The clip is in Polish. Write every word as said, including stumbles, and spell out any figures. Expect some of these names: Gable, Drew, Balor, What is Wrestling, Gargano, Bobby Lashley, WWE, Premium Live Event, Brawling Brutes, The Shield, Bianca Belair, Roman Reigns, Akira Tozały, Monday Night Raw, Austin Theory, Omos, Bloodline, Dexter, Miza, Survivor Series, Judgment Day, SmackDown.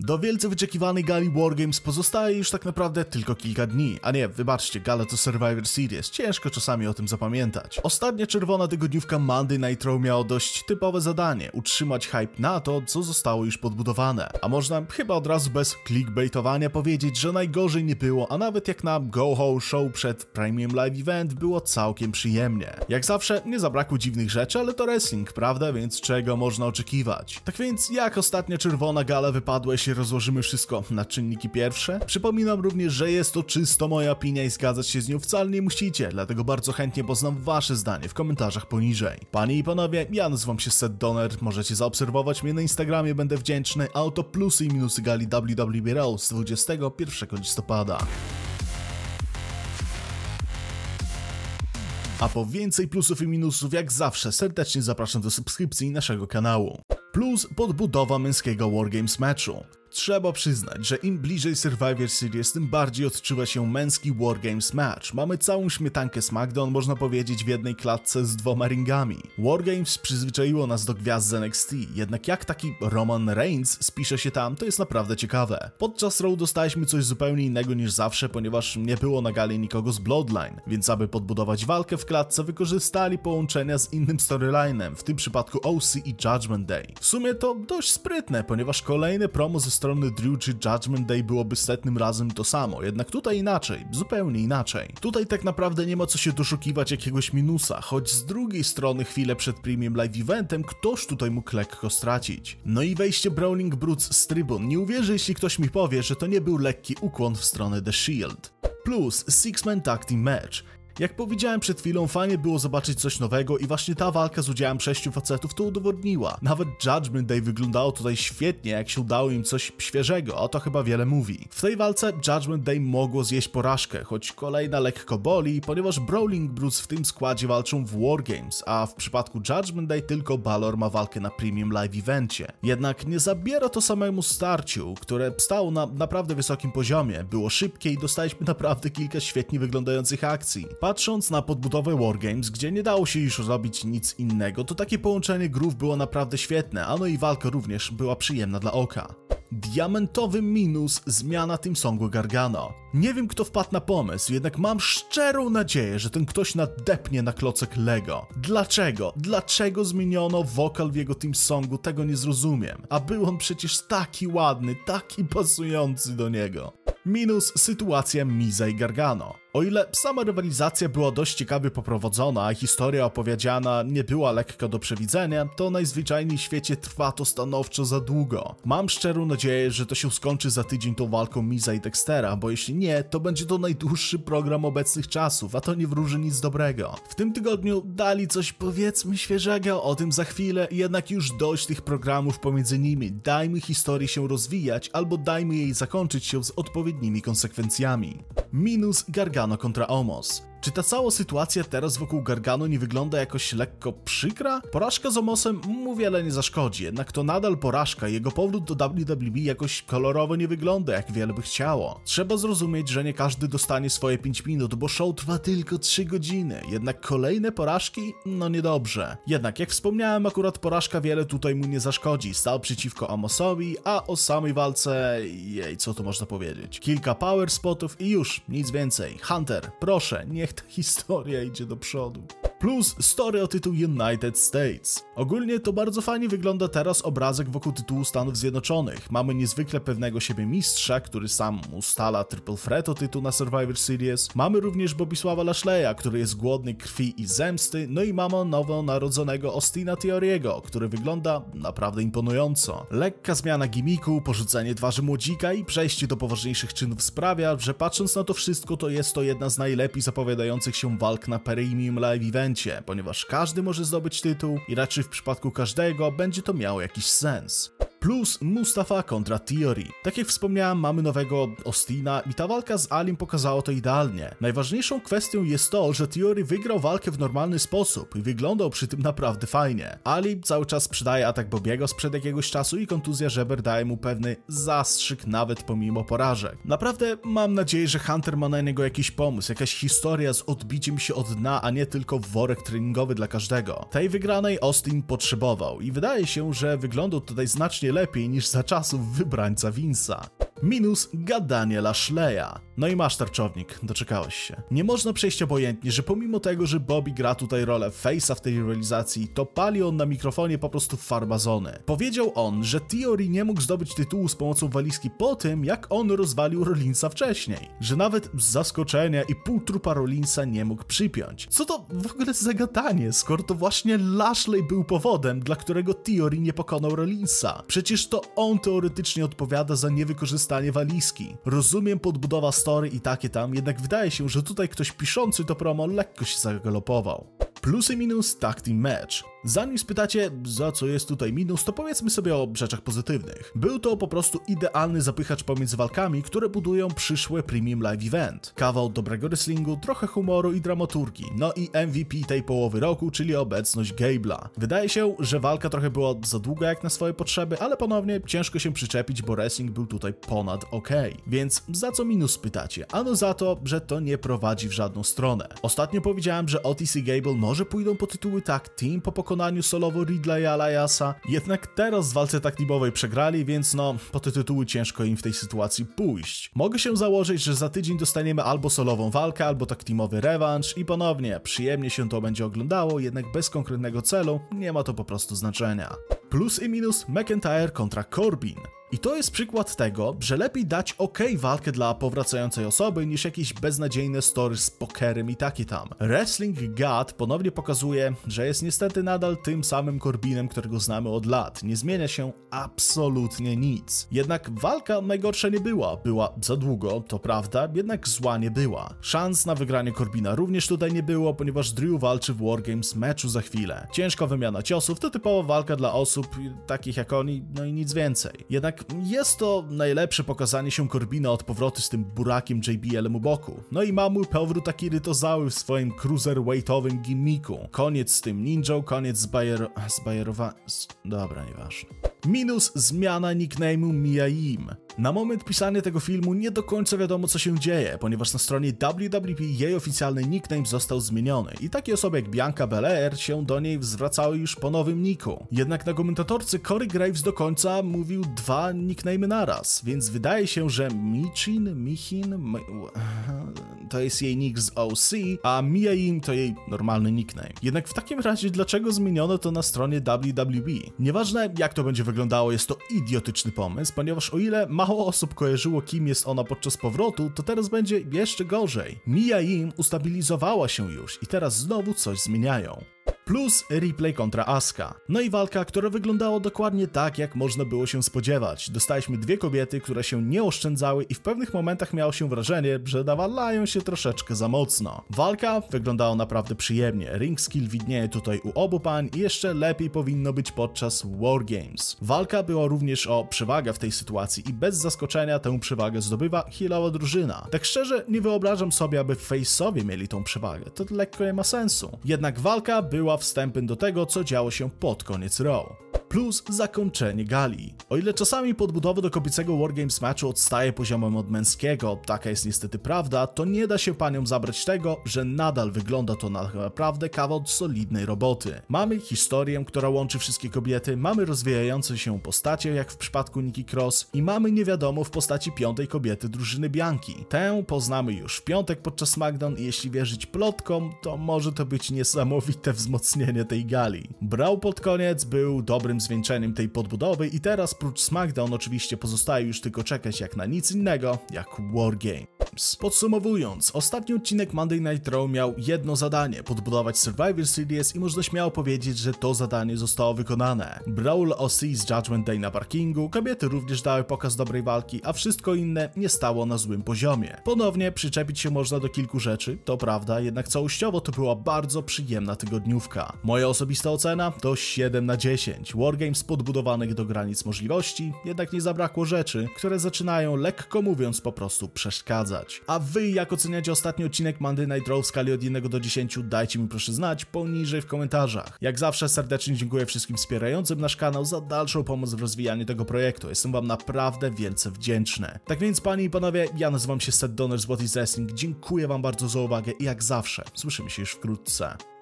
Do wielce wyczekiwanej gali WarGames pozostaje już tak naprawdę tylko kilka dni. A nie, wybaczcie, gala to Survivor Series, ciężko czasami o tym zapamiętać. Ostatnia czerwona tygodniówka Monday Night Raw miała dość typowe zadanie, utrzymać hype na to, co zostało już podbudowane. A można chyba od razu bez clickbaitowania powiedzieć, że najgorzej nie było, a nawet jak na go-ho show przed Premium Live Event było całkiem przyjemnie. Jak zawsze nie zabrakło dziwnych rzeczy, ale to wrestling, prawda? Więc czego można oczekiwać? Tak więc jak ostatnia czerwona gala wypadła, jeśli rozłożymy wszystko na czynniki pierwsze? Przypominam również, że jest to czysto moja opinia i zgadzać się z nią wcale nie musicie, dlatego bardzo chętnie poznam wasze zdanie w komentarzach poniżej. Panie i panowie, ja nazywam się Seth Donner, możecie zaobserwować mnie na Instagramie, będę wdzięczny, a oto plusy i minusy gali W W E Raw z dwudziestego pierwszego listopada. A po więcej plusów i minusów, jak zawsze, serdecznie zapraszam do subskrypcji naszego kanału. Plus podbudowa męskiego WarGames meczu. Trzeba przyznać, że im bliżej Survivor Series, tym bardziej odczuwa się męski WarGames match. Mamy całą śmietankę SmackDown, można powiedzieć, w jednej klatce z dwoma ringami. WarGames przyzwyczaiło nas do gwiazd z N X T, jednak jak taki Roman Reigns spisze się tam, to jest naprawdę ciekawe. Podczas Raw dostaliśmy coś zupełnie innego niż zawsze, ponieważ nie było na gali nikogo z Bloodline, więc aby podbudować walkę w klatce, wykorzystali połączenia z innym storylinem, w tym przypadku O C i Judgment Day. W sumie to dość sprytne, ponieważ kolejne promo ze strony Drew czy Judgment Day byłoby setnym razem to samo, jednak tutaj inaczej, zupełnie inaczej. Tutaj tak naprawdę nie ma co się doszukiwać jakiegoś minusa, choć z drugiej strony chwilę przed Premium Live Eventem ktoś tutaj mógł lekko stracić. No i wejście Brawling Brutes z trybun, nie uwierzę jeśli ktoś mi powie, że to nie był lekki ukłon w stronę The Shield. Plus Six-Man Tag Team Match. Jak powiedziałem przed chwilą, fajnie było zobaczyć coś nowego i właśnie ta walka z udziałem sześciu facetów to udowodniła. Nawet Judgment Day wyglądało tutaj świetnie, jak się udało im coś świeżego, a to chyba wiele mówi. W tej walce Judgment Day mogło zjeść porażkę, choć kolejna lekko boli, ponieważ Brawling Brutes w tym składzie walczą w WarGames, a w przypadku Judgment Day tylko Balor ma walkę na Premium Live Evencie. Jednak nie zabiera to samemu starciu, które stało na naprawdę wysokim poziomie, było szybkie i dostaliśmy naprawdę kilka świetnie wyglądających akcji. Patrząc na podbudowę WarGames, gdzie nie dało się już robić nic innego, to takie połączenie groove było naprawdę świetne, a no i walka również była przyjemna dla oka. Diamentowy minus, zmiana tym songu Gargano. Nie wiem kto wpadł na pomysł, jednak mam szczerą nadzieję, że ten ktoś nadepnie na klocek Lego. Dlaczego? Dlaczego zmieniono wokal w jego team songu, tego nie zrozumiem. A był on przecież taki ładny, taki pasujący do niego. Minus, sytuacja Miza i Gargano. O ile sama rywalizacja była dość ciekawie poprowadzona, a historia opowiedziana nie była lekko do przewidzenia, to najzwyczajniej w świecie trwa to stanowczo za długo. Mam szczerą nadzieję, że to się skończy za tydzień tą walką Miza i Dextera, bo jeśli nie, to będzie to najdłuższy program obecnych czasów, a to nie wróży nic dobrego. W tym tygodniu dali coś powiedzmy świeżego, o tym za chwilę, jednak już dość tych programów pomiędzy nimi. Dajmy historii się rozwijać, albo dajmy jej zakończyć się z odpowiednimi konsekwencjami. Minus, Gargano kontra Omos. Czy ta cała sytuacja teraz wokół Gargano nie wygląda jakoś lekko przykra? Porażka z Omosem mu wiele nie zaszkodzi, jednak to nadal porażka, jego powrót do W W E jakoś kolorowo nie wygląda, jak wiele by chciało. Trzeba zrozumieć, że nie każdy dostanie swoje pięć minut, bo show trwa tylko trzy godziny, jednak kolejne porażki? No niedobrze. Jednak jak wspomniałem, akurat porażka wiele tutaj mu nie zaszkodzi, stał przeciwko Omosowi, a o samej walce... jej, co tu można powiedzieć? Kilka power spotów i już, nic więcej. Hunter, proszę, nie ta historia idzie do przodu. Plus story o tytuł United States. Ogólnie to bardzo fajnie wygląda teraz obrazek wokół tytułu Stanów Zjednoczonych. Mamy niezwykle pewnego siebie mistrza, który sam ustala Triple Threat o tytuł na Survivor Series. Mamy również Bobisława Lashleya, który jest głodny krwi i zemsty. No i mamy nowonarodzonego Austina Theory'ego, który wygląda naprawdę imponująco. Lekka zmiana gimiku, porzucenie twarzy młodzika i przejście do poważniejszych czynów sprawia, że patrząc na to wszystko, to jest to jedna z najlepiej zapowiadających się walk na Premium Live Event, ponieważ każdy może zdobyć tytuł i raczej w przypadku każdego będzie to miało jakiś sens. Plus Mustafa kontra Theory. Tak jak wspomniałem, mamy nowego Austina i ta walka z Alim pokazała to idealnie. Najważniejszą kwestią jest to, że Theory wygrał walkę w normalny sposób i wyglądał przy tym naprawdę fajnie. Ali cały czas przydaje atak Bobiego sprzed jakiegoś czasu i kontuzja żeber daje mu pewny zastrzyk nawet pomimo porażek. Naprawdę mam nadzieję, że Hunter ma na niego jakiś pomysł, jakaś historia z odbiciem się od dna, a nie tylko worek treningowy dla każdego. Tej wygranej Austin potrzebował i wydaje się, że wyglądał tutaj znacznie znacznie lepiej niż za czasów wybrańca Vince'a. Minus gadanie Lashleya. No i masz, tarczownik, doczekałeś się. Nie można przejść obojętnie, że pomimo tego, że Bobby gra tutaj rolę face'a w tej rywalizacji, to pali on na mikrofonie po prostu farbazony. Powiedział on, że Theory nie mógł zdobyć tytułu z pomocą walizki po tym, jak on rozwalił Rollinsa wcześniej. Że nawet z zaskoczenia i pół trupa Rollinsa nie mógł przypiąć. Co to w ogóle za gadanie, skoro to właśnie Lashley był powodem, dla którego Theory nie pokonał Rollinsa. Przecież to on teoretycznie odpowiada za niewykorzystanie walizki. Rozumiem, podbudowa story i takie tam, jednak wydaje się, że tutaj ktoś piszący to promo lekko się zagalopował. Plus i minus tag team match. Zanim spytacie, za co jest tutaj minus, to powiedzmy sobie o rzeczach pozytywnych. Był to po prostu idealny zapychacz pomiędzy walkami, które budują przyszłe Premium Live Event. Kawał dobrego wrestlingu, trochę humoru i dramaturgii, no i M V P tej połowy roku, czyli obecność Gable'a. Wydaje się, że walka trochę była za długa jak na swoje potrzeby, ale ponownie ciężko się przyczepić, bo wrestling był tutaj ponad ok. Więc za co minus spytacie? Ano za to, że to nie prowadzi w żadną stronę. Ostatnio powiedziałem, że Otis i Gable może pójdą po tytuły tag team po pokonaniu solowo Riddla i Eliasa, jednak teraz w walce tag teamowej przegrali, więc no, po te tytuły ciężko im w tej sytuacji pójść. Mogę się założyć, że za tydzień dostaniemy albo solową walkę, albo tag teamowy rewanż i ponownie, przyjemnie się to będzie oglądało, jednak bez konkretnego celu nie ma to po prostu znaczenia. Plus i minus McIntyre kontra Corbin. I to jest przykład tego, że lepiej dać ok walkę dla powracającej osoby niż jakieś beznadziejne story z pokerem i takie tam. Wrestling God ponownie pokazuje, że jest niestety nadal tym samym Corbinem, którego znamy od lat. Nie zmienia się absolutnie nic. Jednak walka najgorsza nie była. Była za długo, to prawda, jednak zła nie była. Szans na wygranie Corbina również tutaj nie było, ponieważ Drew walczy w WarGames meczu za chwilę. Ciężka wymiana ciosów to typowa walka dla osób takich jak oni, no i nic więcej. Jednak jest to najlepsze pokazanie się Corbina od powrotu z tym burakiem J B L u boku. No i mamy powrót Akiry Tozały w swoim cruiserweightowym gimmiku. Koniec z tym ninją, koniec z bajero... z bajerowa... Z... Dobra, nieważne. Minus zmiana nickname'u Mia Yim. Na moment pisania tego filmu nie do końca wiadomo, co się dzieje, ponieważ na stronie W W E jej oficjalny nickname został zmieniony i takie osoby jak Bianca Belair się do niej zwracały już po nowym niku. Jednak na komentatorce Corey Graves do końca mówił dwa nickname'y naraz, więc wydaje się, że Michin, Michin... Mi... to jest jej nick z O C, a Mia Yim to jej normalny nickname. Jednak w takim razie dlaczego zmieniono to na stronie W W E? Nieważne jak to będzie wyglądało, jest to idiotyczny pomysł, ponieważ o ile mało osób kojarzyło, kim jest ona podczas powrotu, to teraz będzie jeszcze gorzej. Mia Yim ustabilizowała się już i teraz znowu coś zmieniają. Plus Ripley kontra Asuka. No i walka, która wyglądała dokładnie tak, jak można było się spodziewać. Dostaliśmy dwie kobiety, które się nie oszczędzały i w pewnych momentach miało się wrażenie, że nawalają się troszeczkę za mocno. Walka wyglądała naprawdę przyjemnie. Ring skill widnieje tutaj u obu pań i jeszcze lepiej powinno być podczas WarGames. Walka była również o przewagę w tej sytuacji i bez zaskoczenia tę przewagę zdobywa healowa drużyna. Tak szczerze, nie wyobrażam sobie, aby face'owie mieli tą przewagę. To lekko nie ma sensu. Jednak walka była wstępem do tego, co działo się pod koniec Raw. Plus zakończenie gali. O ile czasami podbudowa do kobiecego WarGames matchu odstaje poziomem od męskiego, taka jest niestety prawda, to nie da się paniom zabrać tego, że nadal wygląda to na naprawdę kawał solidnej roboty. Mamy historię, która łączy wszystkie kobiety, mamy rozwijające się postacie, jak w przypadku Nikki Cross i mamy niewiadomo w postaci piątej kobiety drużyny Bianki. Tę poznamy już w piątek podczas SmackDown i jeśli wierzyć plotkom, to może to być niesamowite wzmocnienie tej gali. Brawl pod koniec był dobrym zwieńczeniem tej podbudowy i teraz prócz SmackDown oczywiście pozostaje już tylko czekać jak na nic innego, jak WarGames. Podsumowując, ostatni odcinek Monday Night Raw miał jedno zadanie, podbudować Survivor Series i można śmiało powiedzieć, że to zadanie zostało wykonane. Brawl O C z Judgment Day na parkingu, kobiety również dały pokaz dobrej walki, a wszystko inne nie stało na złym poziomie. Ponownie przyczepić się można do kilku rzeczy, to prawda, jednak całościowo to była bardzo przyjemna tygodniówka. Moja osobista ocena to siedem na dziesięć. WarGames podbudowanych do granic możliwości, jednak nie zabrakło rzeczy, które zaczynają, lekko mówiąc, po prostu przeszkadzać. A wy jak oceniacie ostatni odcinek Monday Night Raw w skali od jeden do dziesięciu, dajcie mi proszę znać poniżej w komentarzach. Jak zawsze serdecznie dziękuję wszystkim wspierającym nasz kanał za dalszą pomoc w rozwijaniu tego projektu, jestem wam naprawdę wielce wdzięczny. Tak więc panie i panowie, ja nazywam się Seth Donner z What is Wrestling, dziękuję wam bardzo za uwagę i jak zawsze słyszymy się już wkrótce.